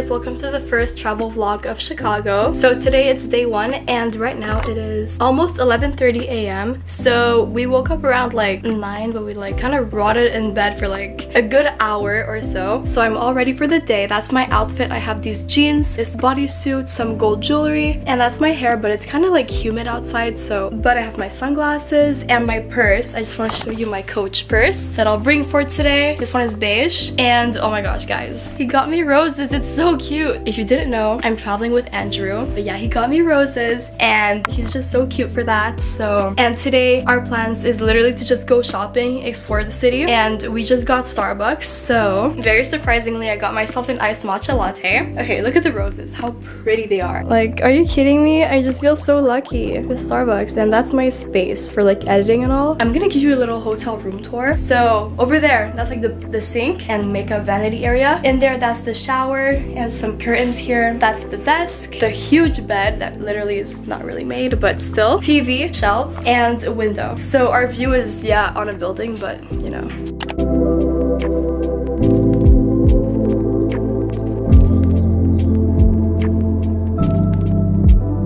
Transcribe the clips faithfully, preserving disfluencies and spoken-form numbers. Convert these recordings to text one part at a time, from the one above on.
guys, welcome to the first travel vlog of Chicago. So today it's day one and right now it is almost eleven thirty a m So we woke up around like nine, but we like kind of rotted in bed for like a good hour or so. So I'm all ready for the day. That's my outfit. I have these jeans, this bodysuit, some gold jewelry, and that's my hair, but it's kind of like humid outside, so but I have my sunglasses and my purse. I just want to show you my Coach purse that I'll bring for today. This one is beige and oh my gosh guys, he got me roses. It's so cute. If you didn't know, I'm traveling with Andrew, but yeah, he got me roses and he's just so cute for that. So, and today our plans is literally to just go shopping, explore the city, and we just got Starbucks. So very surprisingly, I got myself an iced matcha latte. Okay, look at the roses, how pretty they are. Like, are you kidding me? I just feel so lucky with Starbucks. And that's my space for like editing and all. I'm gonna give you a little hotel room tour. So over there, that's like the, the sink and makeup vanity area. In there, that's the shower and some curtains here. That's the desk, the huge bed that literally is not really made, but still. T V, shelf, and a window. So our view is, yeah, on a building, but you know.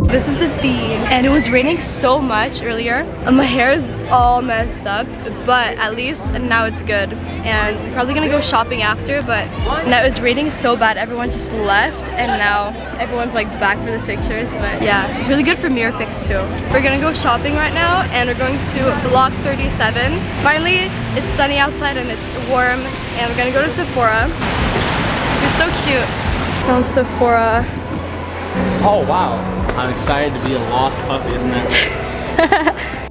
This is the theme, and it was raining so much earlier. And my hair is all messed up, but at least now it's good. And I'm probably gonna go shopping after, but now it's raining so bad, everyone just left, and now everyone's like back for the pictures, but yeah, it's really good for mirror pics too. We're gonna go shopping right now, and we're going to Block thirty-seven. Finally, it's sunny outside and it's warm, and we're gonna go to Sephora. They're so cute. Found Sephora. Oh wow, I'm excited to be a lost puppy, isn't that?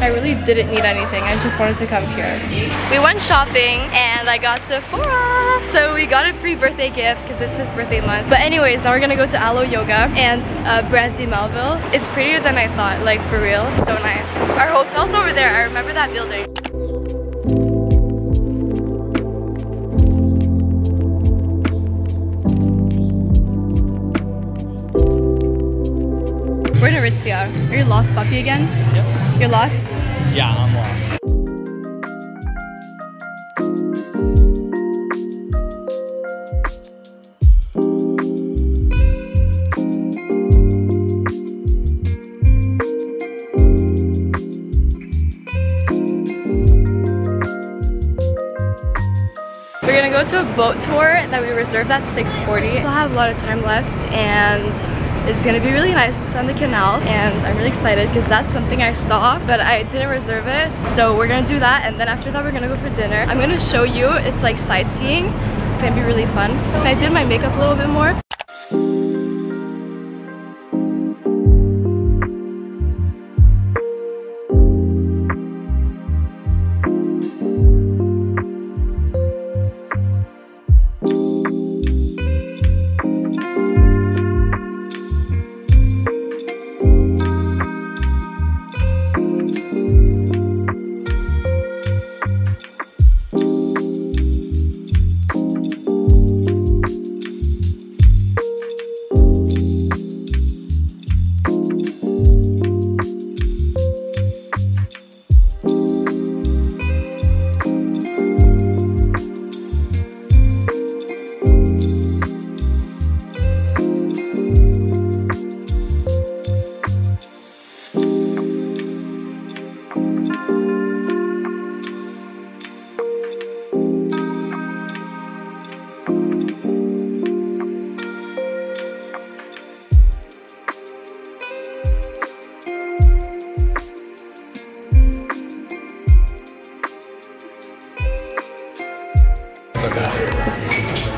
I really didn't need anything, I just wanted to come here. We went shopping and I got Sephora! So we got a free birthday gift because it's his birthday month. But anyways, now we're gonna go to Alo Yoga and uh, Brandy Melville. It's prettier than I thought, like for real, it's so nice. Our hotel's over there, I remember that building. We're in Aritzia. Are you lost puppy again? Yep. You're lost? Yeah, I'm lost. We're gonna go to a boat tour that we reserved at six forty. We'll have a lot of time left and it's gonna be really nice. It's on the canal and I'm really excited because that's something I saw but I didn't reserve it. So we're gonna do that and then after that we're gonna go for dinner. I'm gonna show you, it's like sightseeing. It's gonna be really fun. And I did my makeup a little bit more.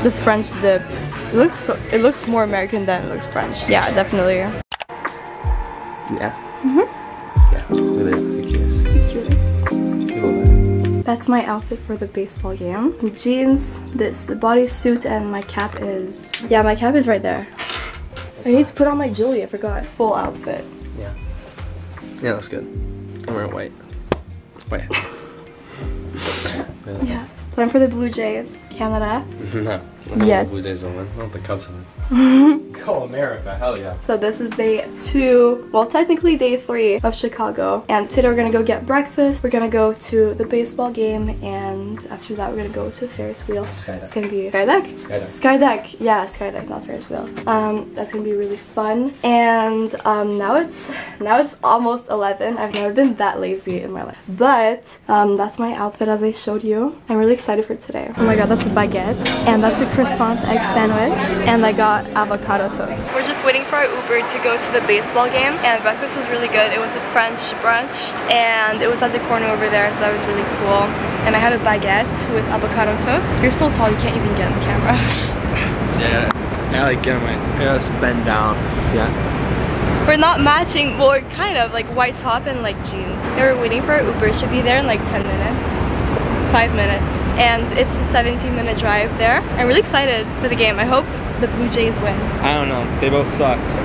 The French dip. It looks so, it looks more American than it looks French. Yeah, definitely. Yeah. Mhm. Yeah. Look at that. Cute. That's my outfit for the baseball game. The jeans, this, the bodysuit, and my cap is. Yeah, my cap is right there. I need to put on my jewelry. I forgot. Full outfit. Yeah. Yeah, that's good. I'm wearing white. White. Yeah. Time for the Blue Jays, Canada. No. Yes. Blue Jays will win. I don't think Cubs will win. Go America, hell yeah. So this is day two, well technically day three of Chicago. And today we're gonna go get breakfast. We're gonna go to the baseball game, and after that we're gonna go to a Ferris wheel. Skydeck. It's gonna be Skydeck? Skydeck. Skydeck. Yeah, Skydeck, not Ferris wheel. Um, that's gonna be really fun. And um, now it's now it's almost eleven. I've never been that lazy in my life. But um, that's my outfit as I showed you. I'm really excited for today. Oh my god, that's a baguette. And that's a croissant egg sandwich. And I got avocado toast. We're just waiting for our Uber to go to the baseball game. And breakfast was really good. It was a French brunch. And it was at the corner over there, so that was really cool. And I had a baguette with avocado toast. You're so tall, you can't even get on the camera. Yeah. I like get on my parents bend down. Yeah. We're not matching, well we're kind of, like white top and like jeans. And we're waiting for our Uber, should be there in like ten minutes, five minutes. And it's a seventeen minute drive there. I'm really excited for the game. I hope the Blue Jays win. I don't know, they both suck. So.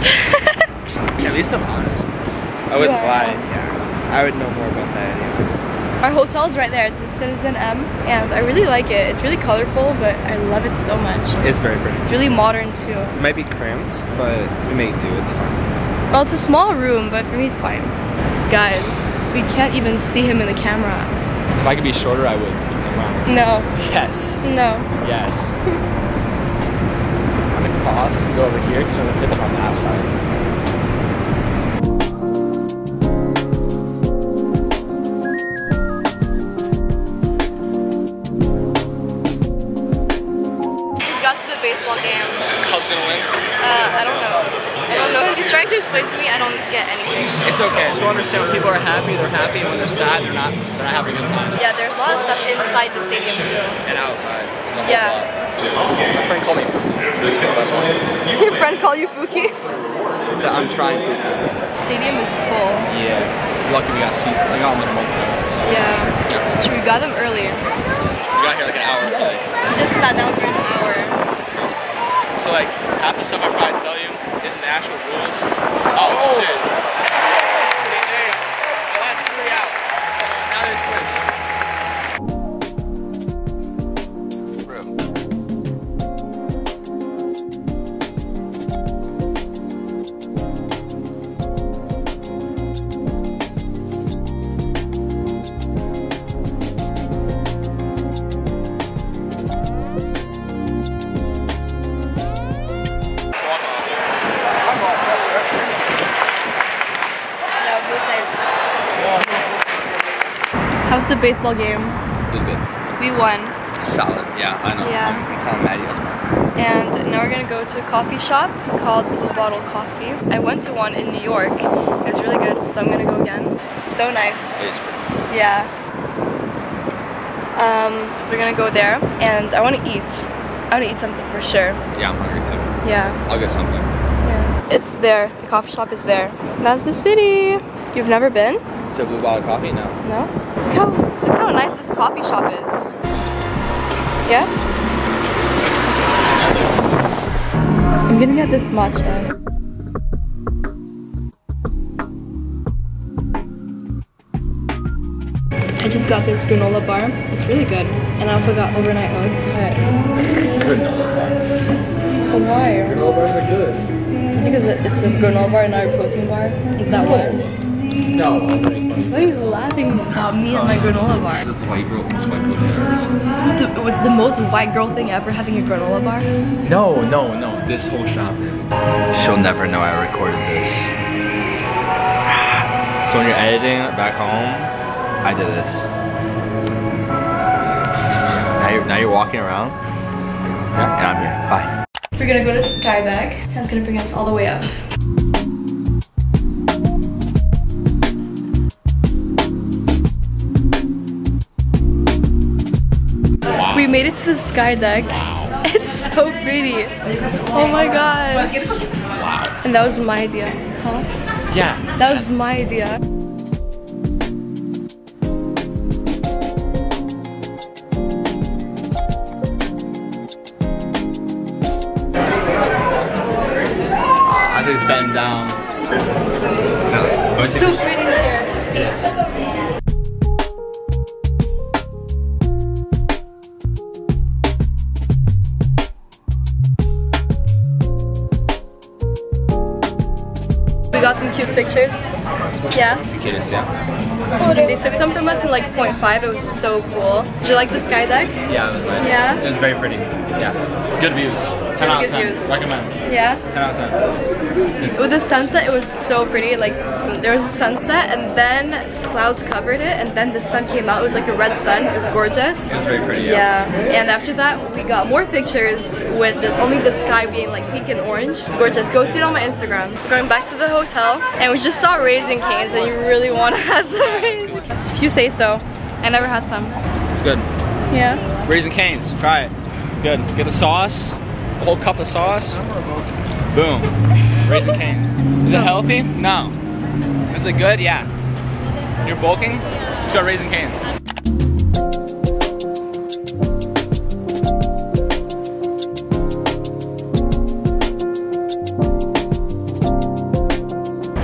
Yeah, at least I'm honest. I wouldn't yeah. lie, yeah. I would know more about that anyway. Our hotel is right there, it's a Citizen M, and I really like it. It's really colorful, but I love it so much. It's very pretty. It's really modern too. It might be cramped, but we make do, it's fine. Well, it's a small room, but for me it's fine. Guys, we can't even see him in the camera. If I could be shorter, I would. No. Yes. No. Yes. I'm gonna cross and go over here because I'm gonna fit on that side. It's okay, so understand when people are happy, they're happy, and when they're sad, they're not, they're not having a good time. Yeah, there's a lot of stuff inside the stadium too. And outside. Yeah. My friend called me Pookie. Your friend called you Pookie? So I'm trying Pookie. Stadium is full. Yeah. Lucky we got seats. I got them like a month ago. So. Yeah. yeah. Should we got them earlier? We got here like an hour early. We just sat down for an hour. So like, half the stuff I probably tell you isn't the actual rules. Oh, oh. shit. The baseball game. It was good. We won. Solid, yeah, I know. Yeah. We call him Maddie Osborne. And now we're gonna go to a coffee shop called Blue Bottle Coffee. I went to one in New York. It was really good, so I'm gonna go again. It's so nice. It is pretty cool. Yeah. Um, so we're gonna go there, and I want to eat. I want to eat something for sure. Yeah, I'm hungry too. Yeah. I'll get something. Yeah. It's there. The coffee shop is there. And that's the city. You've never been? To Blue Bottle Coffee? No. No? Look how, look how nice this coffee shop is. Yeah? I'm gonna get this matcha. I just got this granola bar. It's really good. And I also got overnight oats. Granola bar. Why? Granola bars are good. It's because it's a granola bar and not a protein bar. Is that why? No, why are you laughing about me and my granola bar? It's the white girl, it's white girl thing ever. It's the most white girl thing ever, having a granola bar? No, no, no, this whole shop is. She'll never know I recorded this. So when you're editing back home, I did this. Now you're, now you're walking around, and I'm here, bye. We're gonna go to Skydeck, and it's gonna bring us all the way up. We made it to the Skydeck. Wow. It's so pretty. Oh my god. Wow. And that was my idea, huh? Yeah. That was my idea. I just bend down. No. It's so pretty here. It is. got some cute pictures. Yeah? Cutest, yeah. They took some from us in like point five. It was so cool. Did you like the Skydeck? Yeah, it was nice. Yeah? It was very pretty. Yeah. Good views. ten out of ten. Recommend. Yeah? ten out of ten. With the sunset, it was so pretty. Like, there was a sunset and then clouds covered it and then the sun came out. It was like a red sun. It was gorgeous. It was very pretty, yeah. Yeah. And after that, we got more pictures with the, only the sky being like pink and orange. Gorgeous. Go see it on my Instagram. Going back to the hotel and we just saw Raising Cane's and you really want to have some Raising Cane's. If you say so. I never had some. It's good. Yeah. Raising Cane's. Try it. Good. Get the sauce. A whole cup of sauce. Boom. Raising Cane's. Is it healthy? No. Is it good? Yeah. You're bulking? Let's go Raising Cane's.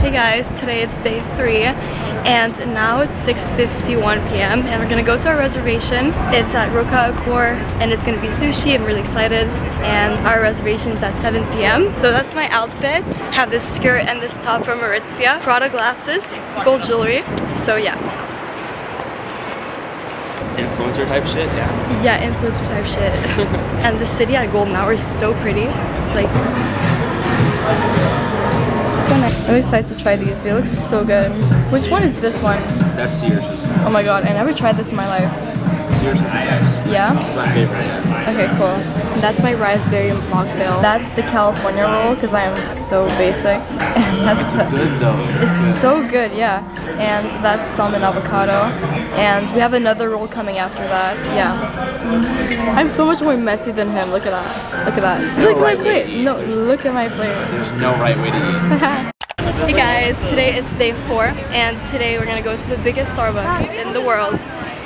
Hey guys, today it's day three and now it's six fifty-one p m and we're gonna go to our reservation. It's at Roka Akor and it's gonna be sushi. I'm really excited. And our reservation is at seven p m So that's my outfit. I have this skirt and this top from Aritzia, Prada glasses, gold jewelry. So yeah. Influencer type shit, yeah. Yeah, influencer type shit. And the city at golden hour is so pretty. Like, so nice. I'm excited to try these. They look so good. Which one is this one? That's Sears. Oh my god, I never tried this in my life. Yeah? It's my favorite. Okay, cool. That's my raspberry and mocktail. That's the California roll because I'm so basic. And that's it's a, good though. It's, it's good. So good, yeah. And that's salmon avocado. And we have another roll coming after that. Yeah. I'm so much more messy than him. Look at that. Look at that. No look at right my plate. No, there's look at my plate. There's no right way to eat. Hey guys, today it's day four. And today we're gonna go to the biggest Starbucks in the world.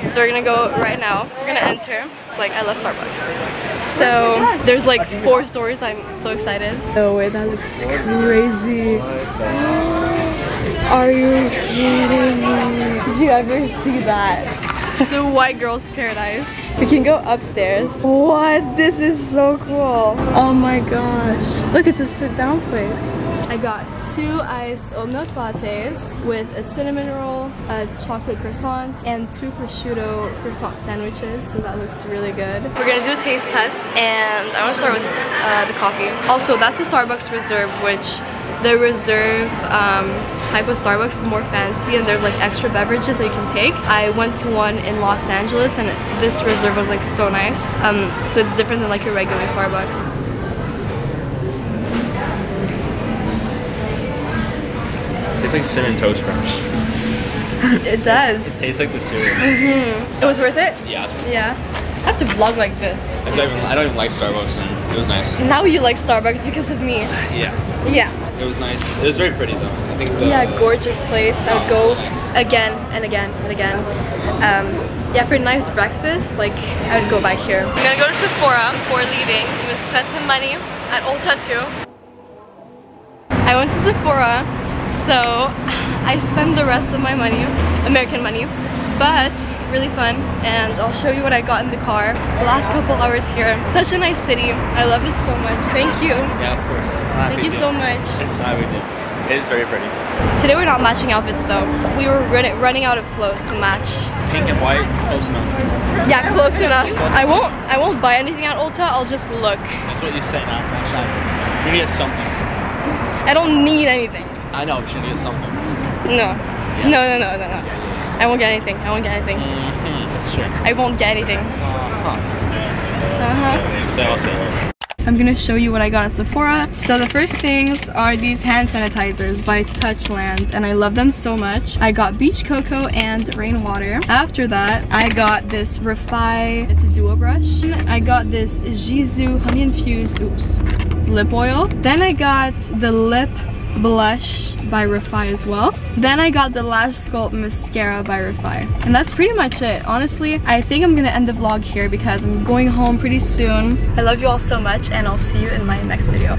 So we're gonna go right now. We're gonna enter. It's like I love Starbucks. So there's like four stories. I'm so excited. No way, that looks crazy. Are you kidding me? Did you ever see that? It's a white girl's paradise. We can go upstairs. What? This is so cool. Oh my gosh. Look, it's a sit-down place. I got two iced oat milk lattes with a cinnamon roll, a chocolate croissant, and two prosciutto croissant sandwiches, so that looks really good. We're gonna do a taste test, and I wanna start with uh, the coffee. Also, that's a Starbucks Reserve, which the Reserve um, type of Starbucks is more fancy, and there's like extra beverages that you can take. I went to one in Los Angeles, and this Reserve was like so nice. Um, so it's different than like your regular Starbucks. It's like cinnamon toast crunch. It does. It tastes like the cereal. Mm-hmm. It was worth it? Yeah. It's worth it. Yeah. I have to vlog like this. I don't even, I don't even like Starbucks, and it was nice. Now you like Starbucks because of me. Yeah. Yeah. It was nice. It was very pretty though. I think the, yeah, gorgeous place. I would go nice. again and again and again. Um, Yeah, for a nice breakfast, like, I would go back here. I'm gonna go to Sephora before leaving. I'm gonna spend some money at Old Tattoo. I went to Sephora. So I spend the rest of my money, American money, but really fun, and I'll show you what I got in the car. The last couple hours here. Such a nice city. I loved it so much. Thank you. Yeah, of course. It's not Thank you do. so much. It's not we did. It is very pretty. Today we're not matching outfits though. We were running out of clothes to match. Pink and white, close enough. Yeah, close enough. I won't I won't buy anything at Ulta, I'll just look. That's what you say now. You need something. I don't need anything. I know, we should get something. No. Yeah. no, no, no, no, no, I won't get anything, I won't get anything. Mm-hmm. Sure. I won't get anything. Uh-huh. I'm gonna show you what I got at Sephora. So the first things are these hand sanitizers by Touchland, and I love them so much. I got beach cocoa and rainwater. After that, I got this Refi, it's a duo brush. I got this Jizu honey infused, oops, lip oil. Then I got the lip blush by Refi as well. Then I got the Lash Sculpt Mascara by Refi. And that's pretty much it. Honestly, I think I'm gonna end the vlog here because I'm going home pretty soon. I love you all so much and I'll see you in my next video.